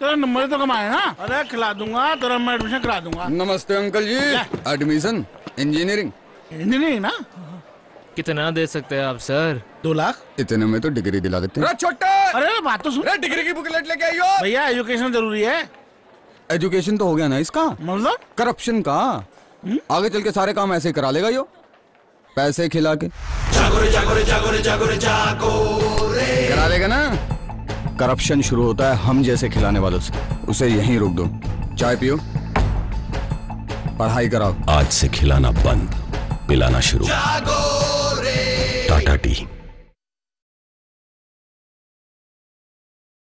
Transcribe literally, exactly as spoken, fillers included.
तेरा नंबर तो कमाया ना। अरे खिला दूंगा तेरा, मैं एडमिशन करा दूंगा। नमस्ते अंकल जी। Admission engineering? इंजीनियरिंग ना। कितना दे सकते हैं आप सर? दो लाख। इतने में तो डिग्री दिला देते हैं। छोटा, अरे बात तो सुन। डिग्री की बुकलेट लेके आइयो। भैया एजुकेशन जरूरी है। एजुकेशन तो हो गया ना इसका मतलब करप्शन का। आगे चल के सारे काम ऐसे करा लेगा यो, पैसे खिला के करा लेगा ना। करप्शन शुरू होता है हम जैसे खिलाने वालों से। उसे यहीं रोक दो। चाय पियो, पढ़ाई कराओ। आज से खिलाना बंद, पिलाना शुरू। टाटा टी।